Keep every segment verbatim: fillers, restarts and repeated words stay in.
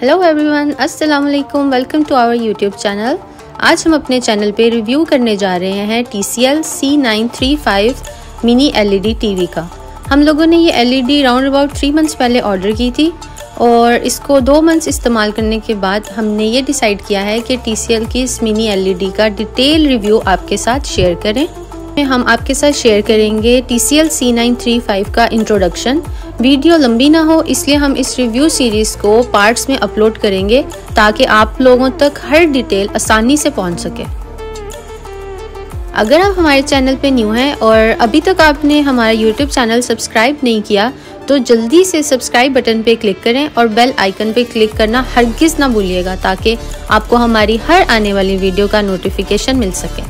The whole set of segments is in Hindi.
हेलो एवरीवन, अस्सलाम वालेकुम, welcome to our YouTube channel. आज हम अपने चैनल पे रिव्यू करने जा रहे हैं T C L C nine three five mini L E D TV का। हम लोगों ने ये L E D round about three months पहले ऑर्डर की थी और इसको दो मंथ्स इस्तेमाल करने के बाद हमने ये डिसाइड किया है कि टी सी एल की इस मिनी एल ई डी का डिटेल रिव्यू आपके साथ शेयर करें। हम आपके साथ शेयर करेंगे T C L C nine three five का इंट्रोडक्शन। वीडियो लंबी ना हो इसलिए हम इस रिव्यू सीरीज को पार्ट्स में अपलोड करेंगे ताकि आप लोगों तक हर डिटेल आसानी से पहुंच सके। अगर आप हमारे चैनल पे न्यू हैं और अभी तक आपने हमारा यूट्यूब चैनल सब्सक्राइब नहीं किया तो जल्दी से सब्सक्राइब बटन पे क्लिक करें और बेल आइकन पे क्लिक करना हरगिज ना भूलिएगा ताकि आपको हमारी हर आने वाली वीडियो का नोटिफिकेशन मिल सके।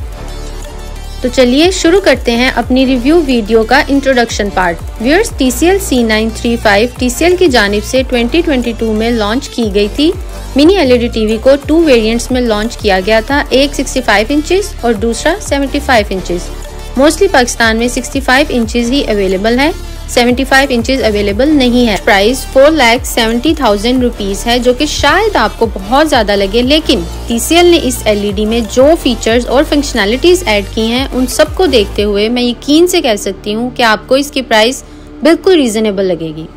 तो चलिए शुरू करते हैं अपनी रिव्यू वीडियो का introduction part. Viewers, T C L C nine three five T C L की जानिब से ट्वेंटी ट्वेंटी टू में लॉन्च की गई थी। Mini L E D TV को टू वेरिएंट्स में लॉन्च किया गया था, एक सिक्सटी फाइव इंचेस और दूसरा seventy five inches. Mostly Pakistan में सिक्सटी फाइव इंचेस ही अवेलेबल है, सेवेंटी फाइव इंचेस अवेलेबल नहीं है। Price four lakh seventy thousand rupees है जो कि शायद आपको बहुत ज़्यादा लगे, लेकिन टी सी एल ने इस एल ई डी में जो फीचर्स और फंक्शनैलिटीज़ ऐड की हैं उन सबको देखते हुए मैं यकीन से कह सकती हूँ कि आपको इसकी प्राइस बिल्कुल रीजनेबल लगेगी।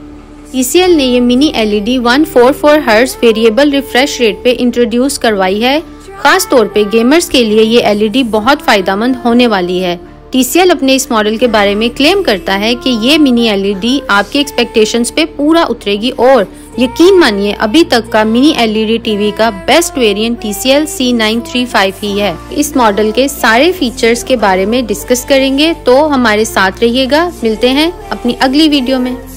टी सी एल ने ये mini L E D one four four hertz variable refresh rate पे इंट्रोड्यूस करवाई है। खास तौर पे गेमर्स के लिए ये एल ई डी बहुत फायदेमंद होने वाली है। टी सी एल अपने इस मॉडल के बारे में क्लेम करता है कि ये मिनी एल ई डी आपके एक्सपेक्टेशंस पे पूरा उतरेगी और यकीन मानिए अभी तक का mini L E D TV का best variant T C L C nine three five ही है। इस मॉडल के सारे फीचर्स के बारे में डिस्कस करेंगे तो हमारे साथ रहिएगा। मिलते हैं अपनी अगली वीडियो में।